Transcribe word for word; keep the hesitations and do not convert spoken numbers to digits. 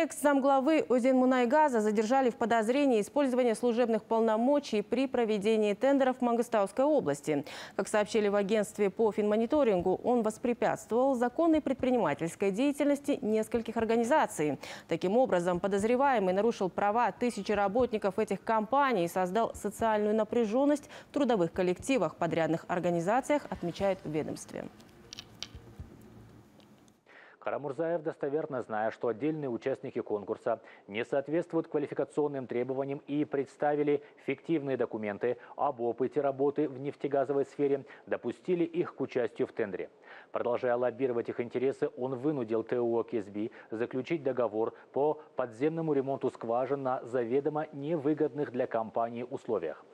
Экс-замглавы Озин Мунайгаза задержали в подозрении использования служебных полномочий при проведении тендеров в Магастауской области. Как сообщили в агентстве по финмониторингу, он воспрепятствовал законной предпринимательской деятельности нескольких организаций. Таким образом, подозреваемый нарушил права тысячи работников этих компаний и создал социальную напряженность в трудовых коллективах, подрядных организациях, отмечают в ведомстве. Карамурзаев достоверно знает, что отдельные участники конкурса не соответствуют квалификационным требованиям и представили фиктивные документы об опыте работы в нефтегазовой сфере, допустили их к участию в тендере. Продолжая лоббировать их интересы, он вынудил ТУО КСБ заключить договор по подземному ремонту скважин на заведомо невыгодных для компании условиях.